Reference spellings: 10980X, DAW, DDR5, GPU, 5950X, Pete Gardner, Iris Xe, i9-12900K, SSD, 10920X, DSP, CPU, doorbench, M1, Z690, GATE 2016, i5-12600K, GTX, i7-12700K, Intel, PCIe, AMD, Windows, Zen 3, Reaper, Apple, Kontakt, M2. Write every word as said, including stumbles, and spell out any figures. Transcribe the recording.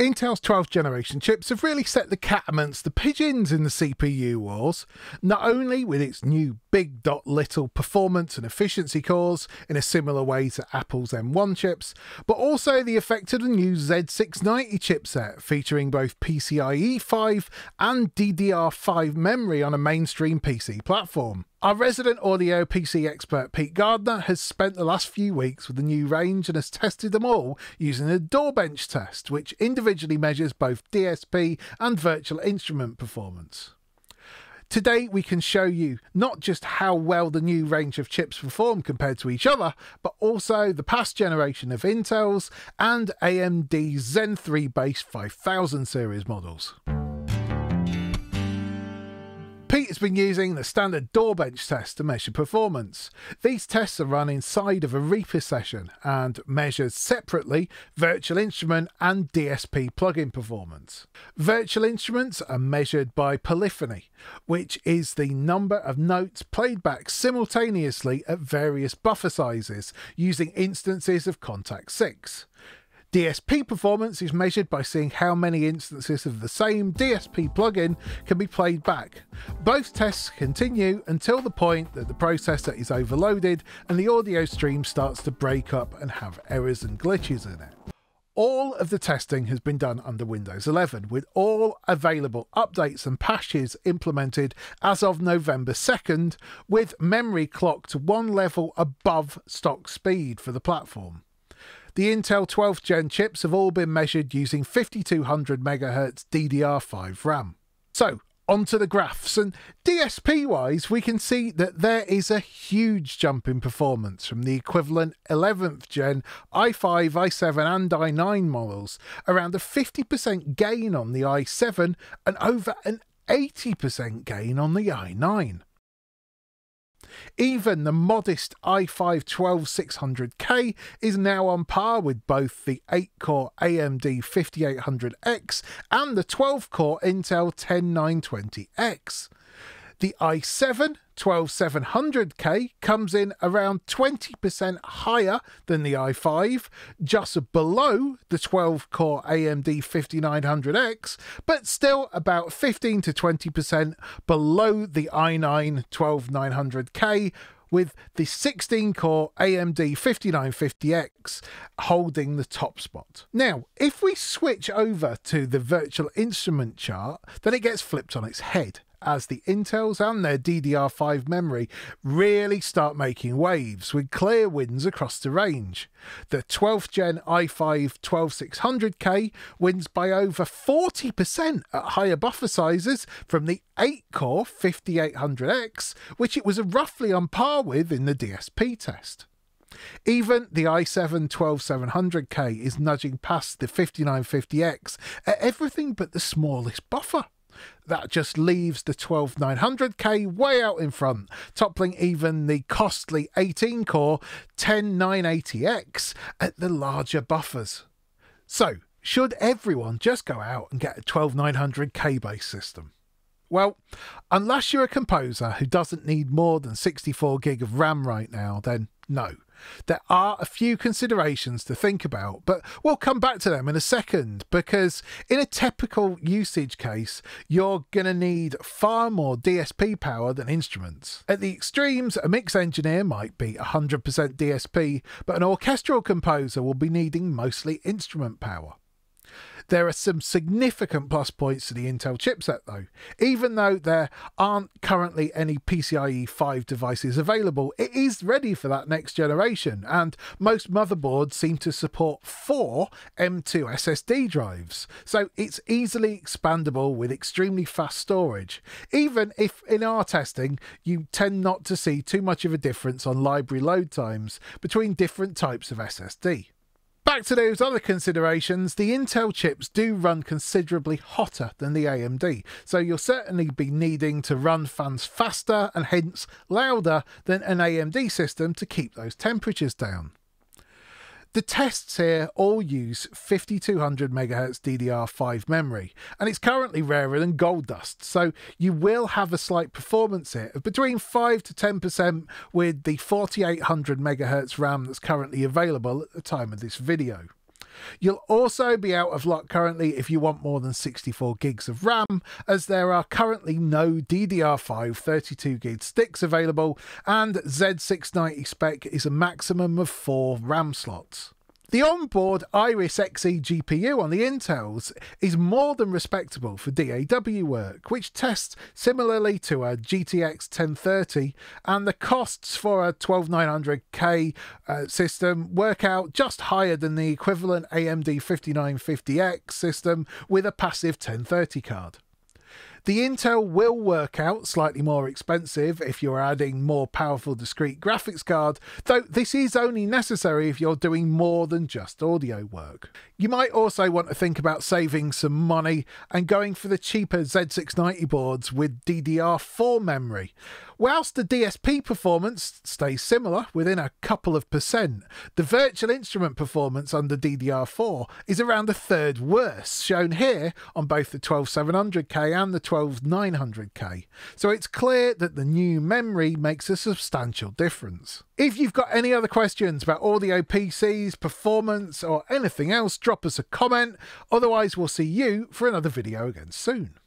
Intel's twelfth generation chips have really set the cat amongst the pigeons in the C P U wars, not only with its new big dot little performance and efficiency cores in a similar way to Apple's M one chips, but also the effect of the new Z six ninety chipset featuring both P C I E five and D D R five memory on a mainstream P C platform. Our resident audio P C expert Pete Gardner has spent the last few weeks with the new range and has tested them all using a doorbench test, which individually measures both D S P and virtual instrument performance. Today we can show you not just how well the new range of chips perform compared to each other, but also the past generation of Intel's and A M D's Zen three based five thousand series models. Pete has been using the standard doorbench test to measure performance. These tests are run inside of a Reaper session and measures separately virtual instrument and D S P plugin performance. Virtual instruments are measured by polyphony, which is the number of notes played back simultaneously at various buffer sizes using instances of Kontakt six. D S P performance is measured by seeing how many instances of the same D S P plugin can be played back. Both tests continue until the point that the processor is overloaded and the audio stream starts to break up and have errors and glitches in it. All of the testing has been done under Windows eleven, with all available updates and patches implemented as of November second, with memory clocked one level above stock speed for the platform. The Intel twelfth gen chips have all been measured using fifty-two hundred megahertz D D R five RAM. So, onto the graphs, and D S P wise we can see that there is a huge jump in performance from the equivalent eleventh gen i five, i seven and i nine models, around a fifty percent gain on the i seven and over an eighty percent gain on the i nine. Even the modest i five twelve six hundred K is now on par with both the eight core A M D fifty-eight hundred X and the twelve core Intel ten nine twenty X. The i seven twelve seven hundred K comes in around twenty percent higher than the i five, just below the twelve core A M D fifty-nine hundred X, but still about fifteen to twenty percent below the i nine twelve nine hundred K, with the sixteen core A M D fifty-nine fifty X holding the top spot. Now, if we switch over to the virtual instrument chart, then it gets flipped on its head, as the Intels and their D D R five memory really start making waves with clear wins across the range. The twelfth gen i five twelve six hundred K wins by over forty percent at higher buffer sizes from the eight core fifty-eight hundred X, which it was roughly on par with in the D S P test. Even the i seven twelve seven hundred K is nudging past the fifty-nine fifty X at everything but the smallest buffer. That just leaves the twelve nine hundred K way out in front, toppling even the costly eighteen core ten nine eighty X at the larger buffers. So, should everyone just go out and get a twelve nine hundred K based system? Well, unless you're a composer who doesn't need more than sixty-four gig of RAM right now, then no. There are a few considerations to think about, but we'll come back to them in a second, because in a typical usage case, you're going to need far more D S P power than instruments. At the extremes, a mix engineer might be one hundred percent D S P, but an orchestral composer will be needing mostly instrument power. There are some significant plus points to the Intel chipset though. Even though there aren't currently any P C I E five devices available, it is ready for that next generation, and most motherboards seem to support four M two S S D drives, so it's easily expandable with extremely fast storage, even if in our testing you tend not to see too much of a difference on library load times between different types of S S D. Back to those other considerations, the Intel chips do run considerably hotter than the A M D, so you'll certainly be needing to run fans faster and hence louder than an A M D system to keep those temperatures down. The tests here all use fifty-two hundred megahertz D D R five memory, and it's currently rarer than gold dust, so you will have a slight performance hit of between five to ten percent with the forty-eight hundred megahertz RAM that's currently available at the time of this video. You'll also be out of luck currently if you want more than sixty-four gigs of RAM, as there are currently no D D R five thirty-two gig sticks available, and Z six ninety spec is a maximum of four RAM slots. The onboard Iris Xe G P U on the Intels is more than respectable for D A W work, which tests similarly to a G T X ten thirty, and the costs for a twelve nine hundred K uh, system work out just higher than the equivalent A M D fifty-nine fifty X system with a passive ten thirty card. The Intel will work out slightly more expensive if you're adding more powerful discrete graphics card, though this is only necessary if you're doing more than just audio work. You might also want to think about saving some money and going for the cheaper Z six ninety boards with D D R four memory. Whilst the D S P performance stays similar within a couple of percent, the virtual instrument performance under D D R four is around a third worse, shown here on both the twelve seven hundred K and the twelve nine hundred K, so it's clear that the new memory makes a substantial difference. If you've got any other questions about audio P Cs, performance or anything else, drop us a comment. Otherwise, we'll see you for another video again soon.